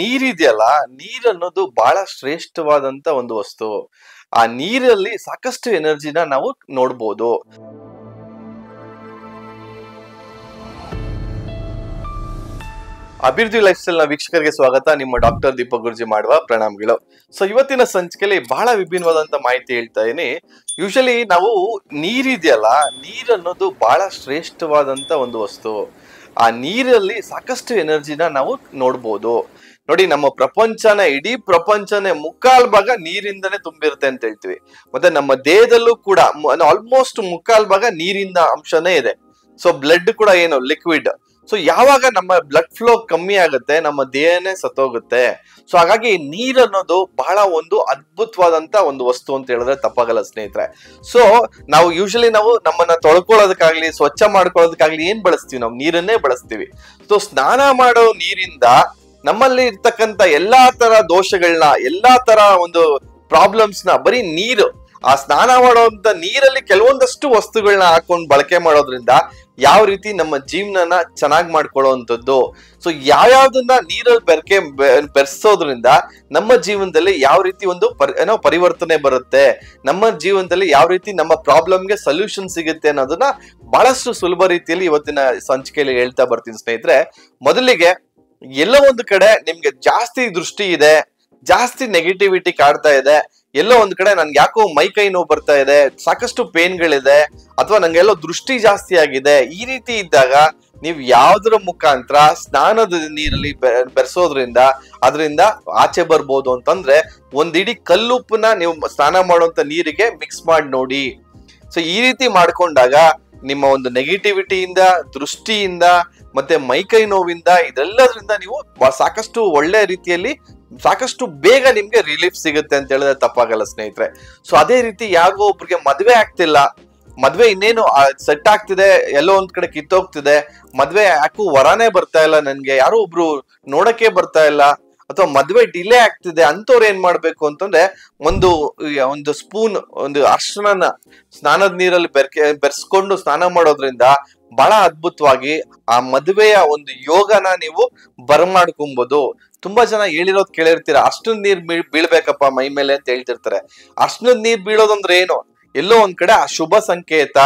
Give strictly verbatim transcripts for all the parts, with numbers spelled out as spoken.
ನೀರಿದೆಯಲ್ಲ, ನೀರನ್ನೋದು ಬಹಳ ಶ್ರೇಷ್ಠವಾದಂತ ಒಂದು ವಸ್ತು. ಆ ನೀರಲ್ಲಿ ಸಾಕಷ್ಟು ಎನರ್ಜಿನ ನಾವು ನೋಡ್ಬೋದು. ಅಭಿವೃದ್ಧಿ ಲೈಫ್ ಸ್ಟೈಲ್ ನ ವೀಕ್ಷಕರಿಗೆ ಸ್ವಾಗತ. ನಿಮ್ಮ ಡಾಕ್ಟರ್ ದೀಪಕ್ ಗುರ್ಜಿ ಮಾಡುವ ಪ್ರಣಾಮಗಳು. ಸೊ ಇವತ್ತಿನ ಸಂಚಿಕೆಯಲ್ಲಿ ಬಹಳ ವಿಭಿನ್ನವಾದಂತ ಮಾಹಿತಿ ಹೇಳ್ತಾ ಇದೀನಿ. ಯೂಶಲಿ ನಾವು ನೀರಿದೆಯಲ್ಲ, ನೀರನ್ನೋದು ಬಹಳ ಶ್ರೇಷ್ಠವಾದಂತ ಒಂದು ವಸ್ತು. ಆ ನೀರಲ್ಲಿ ಸಾಕಷ್ಟು ಎನರ್ಜಿನ ನಾವು ನೋಡ್ಬೋದು. ನೋಡಿ, ನಮ್ಮ ಪ್ರಪಂಚನ, ಇಡೀ ಪ್ರಪಂಚನೇ ಮುಕ್ಕಾಲ್ ಭಾಗ ನೀರಿಂದನೇ ತುಂಬಿರುತ್ತೆ ಅಂತ ಹೇಳ್ತೀವಿ. ಮತ್ತೆ ನಮ್ಮ ದೇಹದಲ್ಲೂ ಕೂಡ ಆಲ್ಮೋಸ್ಟ್ ಮುಕ್ಕಾಲ್ ಭಾಗ ನೀರಿನ ಅಂಶನೇ ಇದೆ. ಸೊ ಬ್ಲಡ್ ಕೂಡ ಏನು ಲಿಕ್ವಿಡ್. ಸೊ ಯಾವಾಗ ನಮ್ಮ ಬ್ಲಡ್ ಫ್ಲೋ ಕಮ್ಮಿ ಆಗುತ್ತೆ, ನಮ್ಮ ದೇಹನೇ ಸತ್ತೋಗುತ್ತೆ. ಸೊ ಹಾಗಾಗಿ ನೀರ್ ಅನ್ನೋದು ಬಹಳ ಒಂದು ಅದ್ಭುತವಾದಂತ ಒಂದು ವಸ್ತು ಅಂತ ಹೇಳಿದ್ರೆ ತಪ್ಪಾಗಲ್ಲ ಸ್ನೇಹಿತರೆ. ಸೊ ನಾವು ಯೂಶಲಿ ನಾವು ನಮ್ಮನ್ನ ತೊಳ್ಕೊಳ್ಳೋದಕ್ಕಾಗ್ಲಿ, ಸ್ವಚ್ಛ ಮಾಡ್ಕೊಳ್ಳೋದಕ್ಕಾಗ್ಲಿ ಏನ್ ಬಳಸ್ತೀವಿ? ನಾವು ನೀರನ್ನೇ ಬಳಸ್ತೀವಿ. ಸೊ ಸ್ನಾನ ಮಾಡೋ ನೀರಿಂದ ನಮ್ಮಲ್ಲಿ ಇರ್ತಕ್ಕಂಥ ಎಲ್ಲಾ ತರ ದೋಷಗಳನ್ನ, ಎಲ್ಲಾ ತರ ಒಂದು ಪ್ರಾಬ್ಲಮ್ಸ್ ನ ಬರೀ ನೀರು, ಆ ಸ್ನಾನ ಮಾಡೋಂತ ನೀರಲ್ಲಿ ಕೆಲವೊಂದಷ್ಟು ವಸ್ತುಗಳನ್ನ ಹಾಕೊಂಡು ಬಳಕೆ ಮಾಡೋದ್ರಿಂದ ಯಾವ ರೀತಿ ನಮ್ಮ ಜೀವನನ ಚೆನ್ನಾಗಿ ಮಾಡ್ಕೊಳ್ಳೋವಂಥದ್ದು, ಸೊ ಯಾವ್ಯಾವ್ದನ್ನ ನೀರಲ್ಲಿ ಬೆರಕೆ ಬೆರೆಸೋದ್ರಿಂದ ನಮ್ಮ ಜೀವನದಲ್ಲಿ ಯಾವ ರೀತಿ ಒಂದು ಪರಿ ಏನೋ ಪರಿವರ್ತನೆ ಬರುತ್ತೆ, ನಮ್ಮ ಜೀವನದಲ್ಲಿ ಯಾವ ರೀತಿ ನಮ್ಮ ಪ್ರಾಬ್ಲಮ್ಗೆ ಸೊಲ್ಯೂಷನ್ ಸಿಗುತ್ತೆ ಅನ್ನೋದನ್ನ ಬಹಳಷ್ಟು ಸುಲಭ ರೀತಿಯಲ್ಲಿ ಇವತ್ತಿನ ಸಂಚಿಕೆಯಲ್ಲಿ ಹೇಳ್ತಾ ಬರ್ತೀನಿ ಸ್ನೇಹಿತರೆ. ಮೊದಲಿಗೆ, ಎಲ್ಲೋ ಒಂದು ಕಡೆ ನಿಮ್ಗೆ ಜಾಸ್ತಿ ದೃಷ್ಟಿ ಇದೆ, ಜಾಸ್ತಿ ನೆಗೆಟಿವಿಟಿ ಕಾಡ್ತಾ ಇದೆ, ಎಲ್ಲೋ ಒಂದ್ ಕಡೆ ನನ್ಗೆ ಯಾಕೋ ಮೈ ಕೈ ನೋವು ಬರ್ತಾ ಇದೆ, ಸಾಕಷ್ಟು ಪೇನ್ಗಳಿದೆ, ಅಥವಾ ನಂಗೆಲ್ಲೋ ದೃಷ್ಟಿ ಜಾಸ್ತಿ ಆಗಿದೆ, ಈ ರೀತಿ ಇದ್ದಾಗ ನೀವು ಯಾವ್ದ್ರ ಮುಖಾಂತರ ಸ್ನಾನದ ನೀರಲ್ಲಿ ಬೆರೆಸೋದ್ರಿಂದ ಅದರಿಂದ ಆಚೆ ಬರ್ಬೋದು ಅಂತಂದ್ರೆ, ಒಂದಿಡೀ ಕಲ್ಲುಪ್ಪನ್ನ ನೀವು ಸ್ನಾನ ಮಾಡುವಂತ ನೀರಿಗೆ ಮಿಕ್ಸ್ ಮಾಡಿ ನೋಡಿ. ಸೊ ಈ ರೀತಿ ಮಾಡ್ಕೊಂಡಾಗ ನಿಮ್ಮ ಒಂದು ನೆಗೆಟಿವಿಟಿಯಿಂದ, ದೃಷ್ಟಿಯಿಂದ, ಮತ್ತೆ ಮೈಕೈ ನೋವಿಂದ, ಇದೆಲ್ಲದ್ರಿಂದ ನೀವು ಸಾಕಷ್ಟು ಒಳ್ಳೆ ರೀತಿಯಲ್ಲಿ ಸಾಕಷ್ಟು ಬೇಗ ನಿಮ್ಗೆ ರಿಲೀಫ್ ಸಿಗುತ್ತೆ ಅಂತ ಹೇಳಿದ್ರೆ ತಪ್ಪಾಗಲ್ಲ ಸ್ನೇಹಿತರೆ. ಸೊ ಅದೇ ರೀತಿ ಯಾರಿಗೋ ಒಬ್ರಿಗೆ ಮದ್ವೆ ಆಗ್ತಿಲ್ಲ, ಮದ್ವೆ ಇನ್ನೇನು ಸೆಟ್ ಆಗ್ತಿದೆ, ಎಲ್ಲೋ ಒಂದ್ ಕಡೆ ಕಿತ್ತೋಗ್ತಿದೆ, ಮದ್ವೆ ಯಾಕೂ ವರಾನೇ ಬರ್ತಾ ಇಲ್ಲ, ನನ್ಗೆ ಯಾರೋ ಒಬ್ರು ನೋಡಕ್ಕೆ ಬರ್ತಾ ಇಲ್ಲ, ಅಥವಾ ಮದ್ವೆ ಡಿಲೇ ಆಗ್ತಿದೆ ಅಂತವ್ರು ಏನ್ ಮಾಡ್ಬೇಕು ಅಂತಂದ್ರೆ, ಒಂದು ಒಂದು ಸ್ಪೂನ್ ಒಂದು ಅರ್ಶನನ ಸ್ನಾನದ ನೀರಲ್ಲಿ ಬೆರಕೆ ಬೆರೆಸ್ಕೊಂಡು ಸ್ನಾನ ಮಾಡೋದ್ರಿಂದ ಬಹಳ ಅದ್ಭುತವಾಗಿ ಆ ಮದುವೆಯ ಒಂದು ಯೋಗನ ನೀವು ಬರಮಾಡ್ಕೊಬಹುದು. ತುಂಬಾ ಜನ ಹೇಳಿರೋದು ಕೇಳಿರ್ತೀರ, ಅರ್ಶನದ ನೀರ್ ಬೀಳ್ ಬೀಳ್ಬೇಕಪ್ಪ ಮೈ ಮೇಲೆ ಅಂತ ಹೇಳ್ತಿರ್ತಾರೆ. ಅರ್ಶನದ ನೀರ್ ಬೀಳೋದಂದ್ರೆ ಏನು? ಎಲ್ಲೋ ಒಂದ್ ಕಡೆ ಆ ಶುಭ ಸಂಕೇತ,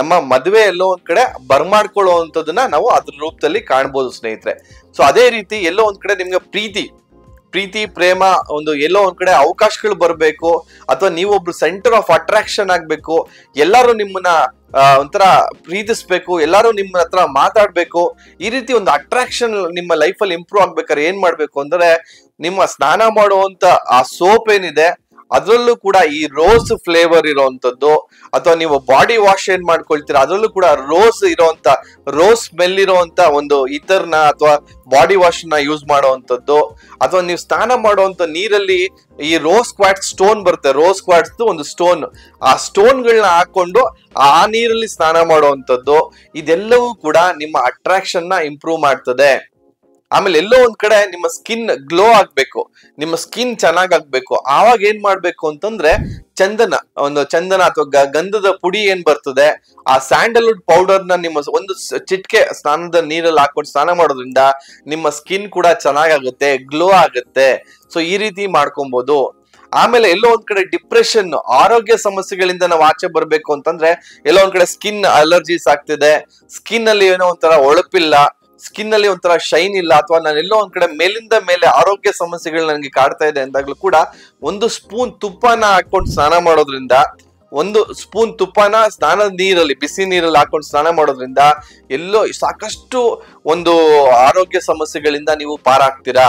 ನಮ್ಮ ಮದುವೆ ಎಲ್ಲೋ ಒಂದ್ ಕಡೆ ಬರ್ಮಾಡ್ಕೊಳ್ಳೋವಂಥದನ್ನ ನಾವು ಅದ್ರ ರೂಪದಲ್ಲಿ ಕಾಣ್ಬೋದು ಸ್ನೇಹಿತರೆ. ಸೊ ಅದೇ ರೀತಿ ಎಲ್ಲೋ ಒಂದ್ ಕಡೆ ನಿಮ್ಗೆ ಪ್ರೀತಿ ಪ್ರೀತಿ ಪ್ರೇಮ ಒಂದು ಎಲ್ಲೋ ಒಂದ್ ಕಡೆ ಅವಕಾಶಗಳು ಬರ್ಬೇಕು, ಅಥವಾ ನೀವೊಬ್ರು ಸೆಂಟರ್ ಆಫ್ ಅಟ್ರಾಕ್ಷನ್ ಆಗ್ಬೇಕು, ಎಲ್ಲಾರು ನಿಮ್ಮನ್ನ ಒಂಥರ ಪ್ರೀತಿಸ್ಬೇಕು, ಎಲ್ಲಾರು ನಿಮ್ಮ ಹತ್ರ ಮಾತಾಡ್ಬೇಕು, ಈ ರೀತಿ ಒಂದು ಅಟ್ರಾಕ್ಷನ್ ನಿಮ್ಮ ಲೈಫಲ್ಲಿ ಇಂಪ್ರೂವ್ ಆಗ್ಬೇಕಾದ್ರೆ ಏನ್ ಮಾಡ್ಬೇಕು ಅಂದ್ರೆ, ನಿಮ್ಮ ಸ್ನಾನ ಮಾಡುವಂತ ಆ ಸೋಪ್ ಏನಿದೆ ಅದ್ರಲ್ಲೂ ಕೂಡ ಈ ರೋಸ್ ಫ್ಲೇವರ್ ಇರೋವಂಥದ್ದು, ಅಥವಾ ನೀವು ಬಾಡಿ ವಾಶ್ ಏನ್ ಮಾಡ್ಕೊಳ್ತೀರಾ ಅದ್ರಲ್ಲೂ ಕೂಡ ರೋಸ್ ಇರೋವಂಥ, ರೋಸ್ ಸ್ಮೆಲ್ ಇರೋವಂಥ ಒಂದು ಇತರ್ನ ಅಥವಾ ಬಾಡಿ ವಾಶ್ ನ ಯೂಸ್ ಮಾಡೋವಂಥದ್ದು, ಅಥವಾ ನೀವು ಸ್ನಾನ ಮಾಡುವಂಥ ನೀರಲ್ಲಿ ಈ ರೋಸ್ ಕ್ವಾಟ್ ಸ್ಟೋನ್ ಬರುತ್ತೆ, ರೋಸ್ ಕ್ವಾಟ್ಸ್ ಒಂದು ಸ್ಟೋನ್, ಆ ಸ್ಟೋನ್ಗಳನ್ನ ಹಾಕೊಂಡು ಆ ನೀರಲ್ಲಿ ಸ್ನಾನ ಮಾಡುವಂಥದ್ದು, ಇದೆಲ್ಲವೂ ಕೂಡ ನಿಮ್ಮ ಅಟ್ರಾಕ್ಷನ್ ನ ಇಂಪ್ರೂವ್ ಮಾಡ್ತದೆ. ಆಮೇಲೆ ಎಲ್ಲೋ ಒಂದ್ ಕಡೆ ನಿಮ್ಮ ಸ್ಕಿನ್ ಗ್ಲೋ ಆಗ್ಬೇಕು, ನಿಮ್ಮ ಸ್ಕಿನ್ ಚೆನ್ನಾಗಾಗ್ಬೇಕು, ಆವಾಗ ಏನ್ ಮಾಡ್ಬೇಕು ಅಂತಂದ್ರೆ, ಚಂದನ ಒಂದು ಚಂದನ ಅಥವಾ ಗಂಧದ ಪುಡಿ ಏನ್ ಬರ್ತದೆ, ಆ ಸ್ಯಾಂಡಲ್ವುಡ್ ಪೌಡರ್ ನ ನಿಮ್ಮ ಒಂದು ಚಿಟಿಕೆ ಸ್ನಾನದ ನೀರಲ್ಲಿ ಹಾಕೊಂಡು ಸ್ನಾನ ಮಾಡೋದ್ರಿಂದ ನಿಮ್ಮ ಸ್ಕಿನ್ ಕೂಡ ಚೆನ್ನಾಗಾಗುತ್ತೆ, ಗ್ಲೋ ಆಗುತ್ತೆ. ಸೊ ಈ ರೀತಿ ಮಾಡ್ಕೊಬಹುದು. ಆಮೇಲೆ ಎಲ್ಲೋ ಒಂದ್ ಕಡೆ ಡಿಪ್ರೆಷನ್, ಆರೋಗ್ಯ ಸಮಸ್ಯೆಗಳಿಂದ ನಾವು ಆಚೆ ಬರ್ಬೇಕು ಅಂತಂದ್ರೆ, ಎಲ್ಲೋ ಒಂದ್ ಕಡೆ ಸ್ಕಿನ್ ಅಲರ್ಜೀಸ್ ಆಗ್ತಿದೆ, ಸ್ಕಿನ್ ಅಲ್ಲಿ ಏನೋ ಒಂಥರ ಹೊಳಪಿಲ್ಲ, ಸ್ಕಿನ್ ಅಲ್ಲಿ ಒಂಥರ ಶೈನ್ ಇಲ್ಲ, ಅಥವಾ ನಾನು ಎಲ್ಲೋ ಒಂದ್ ಕಡೆ ಮೇಲಿಂದ ಮೇಲೆ ಆರೋಗ್ಯ ಸಮಸ್ಯೆಗಳು ನನಗೆ ಕಾಡ್ತಾ ಇದೆ ಅಂದಾಗ್ಲೂ ಕೂಡ, ಒಂದು ಸ್ಪೂನ್ ತುಪ್ಪನ ಹಾಕೊಂಡು ಸ್ನಾನ ಮಾಡೋದ್ರಿಂದ, ಒಂದು ಸ್ಪೂನ್ ತುಪ್ಪನ ಸ್ನಾನದ ನೀರಲ್ಲಿ ಬಿಸಿ ನೀರಲ್ಲಿ ಹಾಕೊಂಡು ಸ್ನಾನ ಮಾಡೋದ್ರಿಂದ ಎಲ್ಲೋ ಸಾಕಷ್ಟು ಒಂದು ಆರೋಗ್ಯ ಸಮಸ್ಯೆಗಳಿಂದ ನೀವು ಪಾರಾಗ್ತೀರಾ.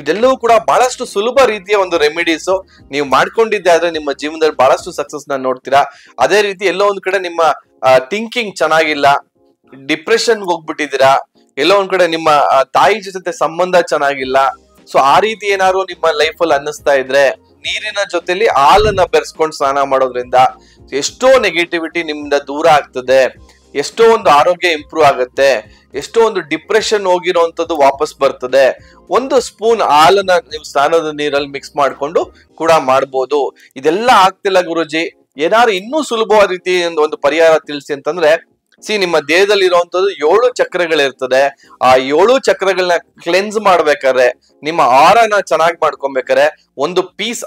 ಇದೆಲ್ಲವೂ ಕೂಡ ಬಹಳಷ್ಟು ಸುಲಭ ರೀತಿಯ ಒಂದು ರೆಮಿಡೀಸು, ನೀವು ಮಾಡ್ಕೊಂಡಿದ್ದೆ ಆದ್ರೆ ನಿಮ್ಮ ಜೀವನದಲ್ಲಿ ಬಹಳಷ್ಟು ಸಕ್ಸಸ್ ನ ನೋಡ್ತೀರಾ. ಅದೇ ರೀತಿ ಎಲ್ಲೋ ಒಂದ್ ಕಡೆ ನಿಮ್ಮ ಥಿಂಕಿಂಗ್ ಚೆನ್ನಾಗಿಲ್ಲ, ಡಿಪ್ರೆಷನ್ಗೆ ಹೋಗ್ಬಿಟ್ಟಿದ್ದೀರಾ, ಎಲ್ಲೋ ಒಂದ್ ಕಡೆ ನಿಮ್ಮ ತಾಯಿ ಜೊತೆ ಸಂಬಂಧ ಚೆನ್ನಾಗಿಲ್ಲ, ಸೊ ಆ ರೀತಿ ಏನಾದ್ರು ನಿಮ್ಮ ಲೈಫಲ್ಲಿ ಅನ್ನಿಸ್ತಾ ಇದ್ರೆ, ನೀರಿನ ಜೊತೆಲಿ ಹಾಲನ್ನ ಬೆರೆಸ್ಕೊಂಡು ಸ್ನಾನ ಮಾಡೋದ್ರಿಂದ ಎಷ್ಟೋ ನೆಗೆಟಿವಿಟಿ ನಿಮ್ಮಿಂದ ದೂರ ಆಗ್ತದೆ, ಎಷ್ಟೋ ಒಂದು ಆರೋಗ್ಯ ಇಂಪ್ರೂವ್ ಆಗುತ್ತೆ, ಎಷ್ಟೋ ಒಂದು ಡಿಪ್ರೆಷನ್ ಹೋಗಿರೋವಂಥದ್ದು ವಾಪಸ್ ಬರ್ತದೆ. ಒಂದು ಸ್ಪೂನ್ ಹಾಲನ್ನ ನೀವು ಸ್ನಾನದ ನೀರಲ್ಲಿ ಮಿಕ್ಸ್ ಮಾಡ್ಕೊಂಡು ಕೂಡ ಮಾಡ್ಬೋದು. ಇದೆಲ್ಲ ಆಗ್ತಿಲ್ಲ ಗುರುಜಿ, ಏನಾದ್ರು ಇನ್ನೂ ಸುಲಭವಾದ ರೀತಿ ಒಂದು ಪರಿಹಾರ ತಿಳಿಸಿ ಅಂತಂದ್ರೆ, See, ನಿಮ್ಮ ದೇಹದಲ್ಲಿ ಇರುವಂತದ್ದು ಏಳು ಚಕ್ರಗಳು ಇರ್ತದೆ ಆ ಏಳು ಚಕ್ರಗಳನ್ನ ಕ್ಲೆನ್ಸ್ ಮಾಡಬೇಕಾದ್ರೆ ನಿಮ್ಮ ಆರನ ಚೆನ್ನಾಗಿ ಮಾಡ್ಕೊಬೇಕಾದ್ರೆ ಒಂದು ಪೀಸ್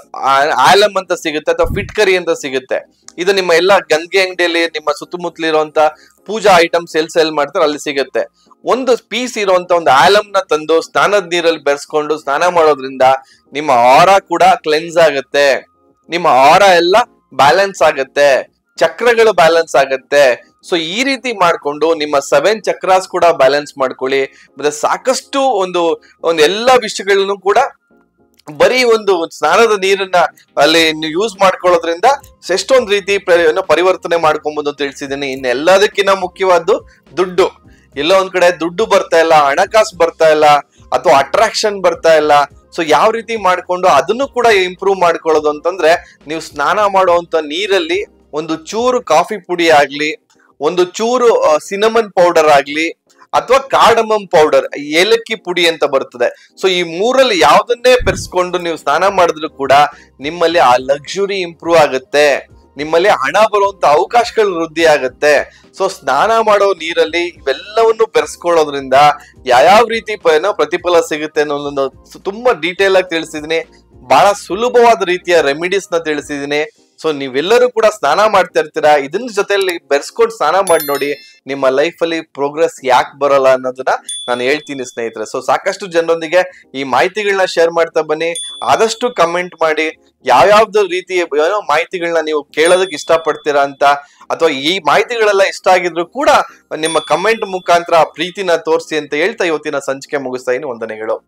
ಆಲಮ್ ಅಂತ ಸಿಗುತ್ತೆ ಅಥವಾ ಫಿಟ್ಕರಿ ಅಂತ ಸಿಗುತ್ತೆ ಇದು ನಿಮ್ಮ ಎಲ್ಲ ಗಂಗೆ ಅಂಗಡಿಯಲ್ಲಿ ನಿಮ್ಮ ಸುತ್ತಮುತ್ತಲ ಇರುವಂತ ಪೂಜಾ ಐಟಮ್ಸ್ ಎಲ್ ಸೇಲ್ ಮಾಡ್ತಾರೆ ಅಲ್ಲಿ ಸಿಗುತ್ತೆ ಒಂದು ಪೀಸ್ ಇರುವಂತ ಒಂದು ಆಲಮ್ ನ ತಂದು ಸ್ನಾನದ ನೀರಲ್ಲಿ ಬೆರೆಸ್ಕೊಂಡು ಸ್ನಾನ ಮಾಡೋದ್ರಿಂದ ನಿಮ್ಮ ಆರ ಕೂಡ ಕ್ಲೆನ್ಸ್ ಆಗುತ್ತೆ ನಿಮ್ಮ ಆರ ಎಲ್ಲ ಬ್ಯಾಲೆನ್ಸ್ ಆಗುತ್ತೆ ಚಕ್ರಗಳು ಬ್ಯಾಲೆನ್ಸ್ ಆಗುತ್ತೆ So, ಈ ರೀತಿ ಮಾಡ್ಕೊಂಡು ನಿಮ್ಮ seven ಚಕ್ರಾಸ್ ಕೂಡ ಬ್ಯಾಲೆನ್ಸ್ ಮಾಡ್ಕೊಳ್ಳಿ ಮತ್ತೆ ಸಾಕಷ್ಟು ಒಂದು ಒಂದು ಎಲ್ಲಾ ವಿಷಯಗಳನ್ನು ಕೂಡ ಬರೀ ಒಂದು ಸ್ನಾನದ ನೀರನ್ನ ಅಲ್ಲಿ ಯೂಸ್ ಮಾಡ್ಕೊಳ್ಳೋದ್ರಿಂದ ಎಷ್ಟೊಂದು ರೀತಿ ಪರಿವರ್ತನೆ ಮಾಡ್ಕೊಬಹುದು ಅಂತ ತಿಳಿಸಿದ್ದೀನಿ ಇನ್ನು ಎಲ್ಲದಕ್ಕಿಂತ ಮುಖ್ಯವಾದ್ದು ದುಡ್ಡು ಎಲ್ಲ ಒಂದ್ ಕಡೆ ದುಡ್ಡು ಬರ್ತಾ ಇಲ್ಲ ಹಣಕಾಸು ಬರ್ತಾ ಇಲ್ಲ ಅಥವಾ ಅಟ್ರಾಕ್ಷನ್ ಬರ್ತಾ ಇಲ್ಲ So, ಯಾವ ರೀತಿ ಮಾಡ್ಕೊಂಡು ಅದನ್ನು ಕೂಡ ಇಂಪ್ರೂವ್ ಮಾಡ್ಕೊಳ್ಳೋದು ಅಂತಂದ್ರೆ ನೀವು ಸ್ನಾನ ಮಾಡುವಂತ ನೀರಲ್ಲಿ ಒಂದು ಚೂರು ಕಾಫಿ ಪುಡಿ ಆಗ್ಲಿ ಒಂದು ಚೂರು ಸಿನಮನ್ ಪೌಡರ್ ಆಗ್ಲಿ ಅಥವಾ ಕಾರ್ಡಮಮ್ ಪೌಡರ್ ಏಲಕ್ಕಿ ಪುಡಿ ಅಂತ ಬರ್ತದೆ ಸೊ ಈ ಮೂರಲ್ಲಿ ಯಾವುದನ್ನೇ ಬೆರೆಸ್ಕೊಂಡು ನೀವು ಸ್ನಾನ ಮಾಡಿದ್ರು ಕೂಡ ನಿಮ್ಮಲ್ಲಿ ಆ ಲಕ್ಸುರಿ ಇಂಪ್ರೂವ್ ಆಗುತ್ತೆ ನಿಮ್ಮಲ್ಲಿ ಹಣ ಬರುವಂತ ಅವಕಾಶಗಳು ವೃದ್ಧಿ ಆಗುತ್ತೆ ಸೊ ಸ್ನಾನ ಮಾಡೋ ನೀರಲ್ಲಿ ಇವೆಲ್ಲವನ್ನು ಬೆರೆಸ್ಕೊಳ್ಳೋದ್ರಿಂದ ಯಾವ್ಯಾವ ರೀತಿ ಪ್ರತಿಫಲ ಸಿಗುತ್ತೆ ಅನ್ನೋದನ್ನು ತುಂಬಾ ಡೀಟೇಲ್ ಆಗಿ ತಿಳಿಸಿದೀನಿ ಬಹಳ ಸುಲಭವಾದ ರೀತಿಯ ರೆಮಿಡೀಸ್ ನ ತಿಳಿಸಿದೀನಿ So, ನೀವೆಲ್ಲರೂ ಕೂಡ ಸ್ನಾನ ಮಾಡ್ತಾ ಇರ್ತೀರಾ ಇದನ್ನ ಜೊತೆಯಲ್ಲಿ ಬೆರೆಸ್ಕೊಂಡು ಸ್ನಾನ ಮಾಡಿ ನೋಡಿ ನಿಮ್ಮ ಲೈಫ್ ಅಲ್ಲಿ ಪ್ರೋಗ್ರೆಸ್ ಯಾಕೆ ಬರಲ್ಲ ಅನ್ನೋದನ್ನ ನಾನು ಹೇಳ್ತೀನಿ ಸ್ನೇಹಿತರೆ ಸೊ ಸಾಕಷ್ಟು ಜನರೊಂದಿಗೆ ಈ ಮಾಹಿತಿಗಳನ್ನ ಶೇರ್ ಮಾಡ್ತಾ ಬನ್ನಿ ಆದಷ್ಟು ಕಮೆಂಟ್ ಮಾಡಿ ಯಾವ ಯಾವ್ದು ರೀತಿ ಏನೋ ಮಾಹಿತಿಗಳನ್ನ ನೀವು ಕೇಳೋದಕ್ಕೆ ಇಷ್ಟಪಡ್ತೀರಾ ಅಂತ ಅಥವಾ ಈ ಮಾಹಿತಿಗಳೆಲ್ಲ ಇಷ್ಟ ಆಗಿದ್ರು ಕೂಡ ನಿಮ್ಮ ಕಮೆಂಟ್ ಮುಖಾಂತರ ಪ್ರೀತಿನ ತೋರಿಸಿ ಅಂತ ಹೇಳ್ತಾ ಇವತ್ತಿನ ಸಂಚಿಕೆ ಮುಗಿಸ್ತಾ ಇನ್ನು ವಂದನೆಗಳು